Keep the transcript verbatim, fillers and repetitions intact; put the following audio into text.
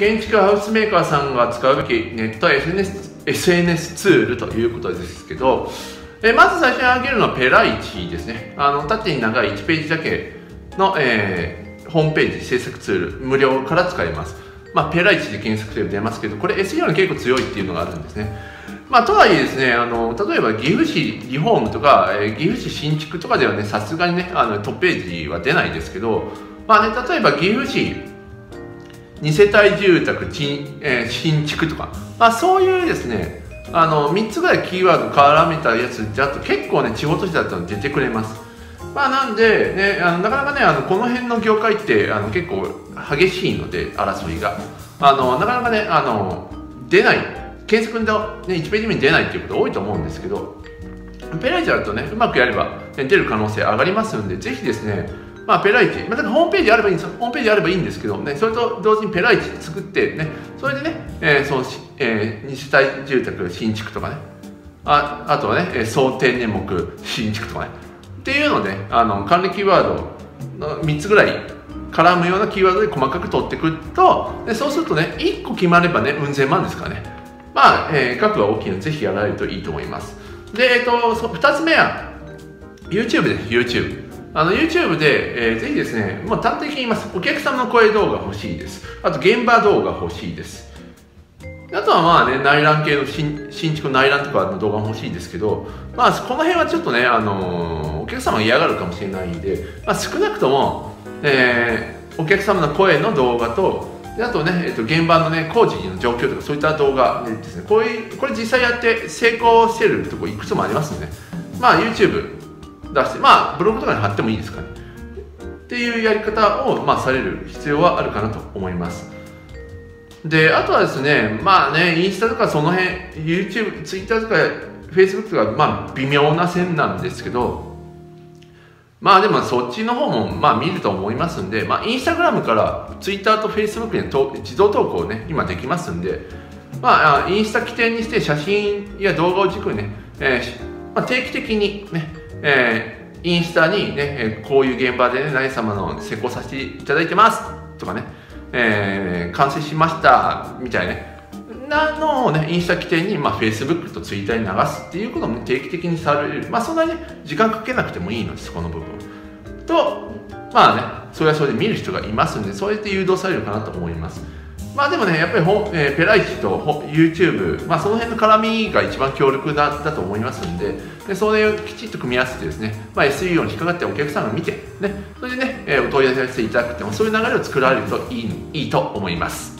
建築ハウスメーカーさんが使うべきネット エスエヌエス ツールということですけど、えまず最初に挙げるのはペライチですね。あの縦に長いいちページだけの、えー、ホームページ制作ツール、無料から使えます。まあ、ペライチで検索すれば出ますけど、これ エスイーオー に結構強いっていうのがあるんですね。まあ、とはいえですね、あの例えば岐阜市リフォームとか、えー、岐阜市新築とかではね、さすがにね、あのトップページは出ないですけど、まあね、例えば岐阜市に世帯住宅、えー、新築とか、まあ、そういうですね、あのみっつぐらいキーワード絡めたやつだと結構ね、地方都市だと出てくれます。まあ、なんで、ね、あのなかなかね、あのこの辺の業界ってあの結構激しいので、争いがあのなかなかね、あの出ない、検索の、ね、いちページ目に出ないっていうこと多いと思うんですけど、ペライチだとね、うまくやれば、ね、出る可能性上がりますんで、ぜひですね、まあ、ペライチ、まあ、だからホームページあればいいんです。ホームページあればいいんですけどね、それと同時にペライチ作ってね、それでね、えーそのえー、二世帯住宅新築とかね、ああとはね、総天然木新築とかねっていうので、あの関連キーワードのみっつぐらい絡むようなキーワードで細かく取ってくると、でそうするとね、いっこ決まればね、うん千万ですからね。まあ、えー、額は大きいので、ぜひやられるといいと思います。で、えっと、ふたつめは YouTube です。 YouTube、あの YouTube で、えー、ぜひですね、もう端的に言います。お客様の声動画欲しいです。あと現場動画欲しいです。あとはまあね、内覧系の 新, 新築内覧とかの動画も欲しいんですけど、まあこの辺はちょっとね、あのー、お客様が嫌がるかもしれないんで、まあ、少なくとも、えー、お客様の声の動画と、であとね、えー、と現場のね、工事の状況とかそういった動画ですね、こういうこれ実際やって成功してるとこいくつもありますので、まあ YouTube 出して、まあブログとかに貼ってもいいですかねっていうやり方を、まあ、される必要はあるかなと思います。で、あとはですね、まあね、インスタとかその辺、YouTube、Twitter とか Facebook とか、まあ微妙な線なんですけど、まあでもそっちの方もまあ見ると思いますんで、まあインスタグラムから Twitter と Facebook に自動投稿ね、今できますんで、まあインスタ起点にして写真や動画を軸にね、えーまあ、定期的にね、えー、インスタにね、こういう現場でね、何様の施工させていただいてますとかね、えー、完成しましたみたいな、ね、なのをね、インスタ起点に、まあ、Facebook と Twitter に流すっていうことも、ね、定期的にされる。まあそんなに、ね、時間かけなくてもいいのです。この部分と、まあね、それはそれで見る人がいますんで、そうやって誘導されるかなと思います。まあでもね、やっぱりほ、えー、ペライチと YouTube、まあ、その辺の絡みが一番強力 だ, だと思いますんで、でそれをきちっと組み合わせてですね、まあ、エスイーオー に引っかかってお客さんが見て、ね、それでね、えー、お問い合わせいただくっても、そういう流れを作られるとい い, いいと思います。